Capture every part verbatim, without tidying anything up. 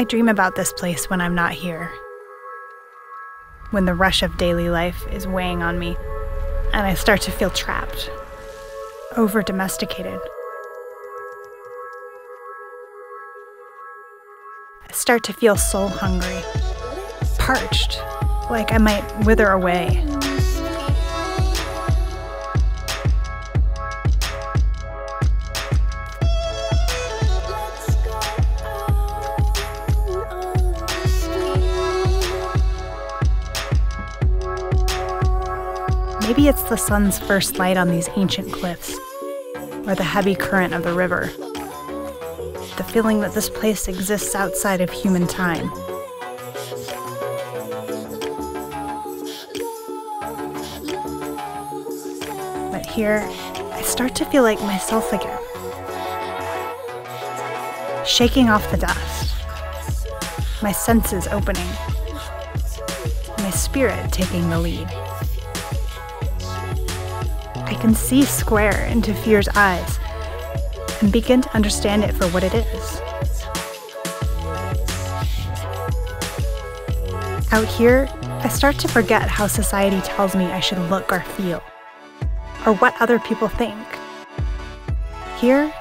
I dream about this place when I'm not here, when the rush of daily life is weighing on me, and I start to feel trapped, over-domesticated. I start to feel soul hungry, parched, like I might wither away. Maybe it's the sun's first light on these ancient cliffs, or the heavy current of the river. The feeling that this place exists outside of human time. But here, I start to feel like myself again. Shaking off the dust. My senses opening. My spirit taking the lead. I can see square into fear's eyes and begin to understand it for what it is. Out here, I start to forget how society tells me I should look or feel, or what other people think. Here,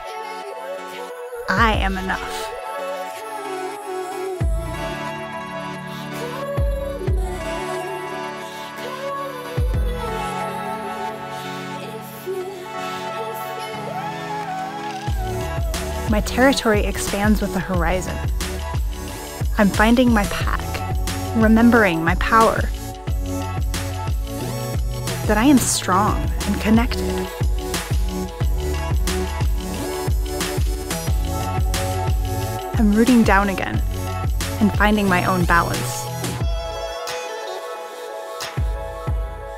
I am enough. My territory expands with the horizon. I'm finding my pack, remembering my power, that I am strong and connected. I'm rooting down again and finding my own balance.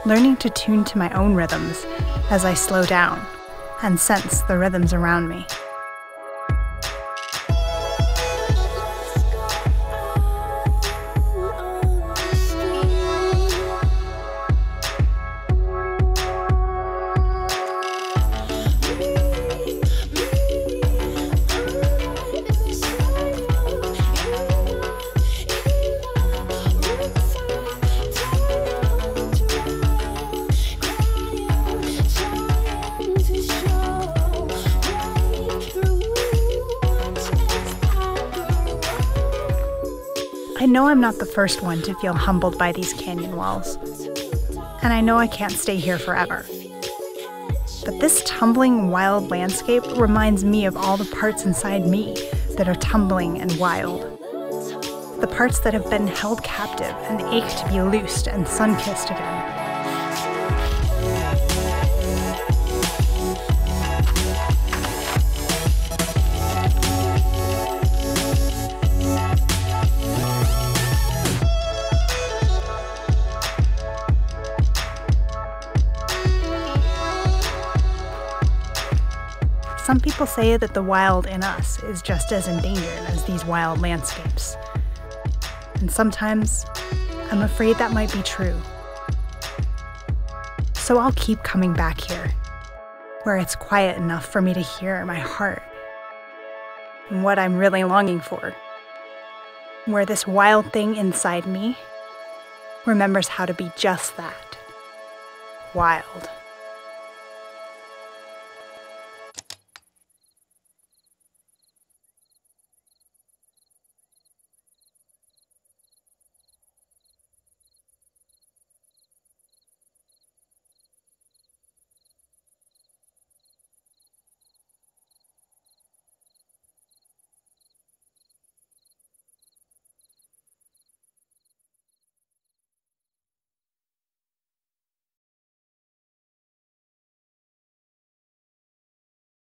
Learning to tune to my own rhythms as I slow down and sense the rhythms around me. I know I'm not the first one to feel humbled by these canyon walls, and I know I can't stay here forever. But this tumbling, wild landscape reminds me of all the parts inside me that are tumbling and wild. The parts that have been held captive and ache to be loosed and sun-kissed again. Some people say that the wild in us is just as endangered as these wild landscapes. And sometimes, I'm afraid that might be true. So I'll keep coming back here, where it's quiet enough for me to hear my heart and what I'm really longing for. Where this wild thing inside me remembers how to be just that, wild.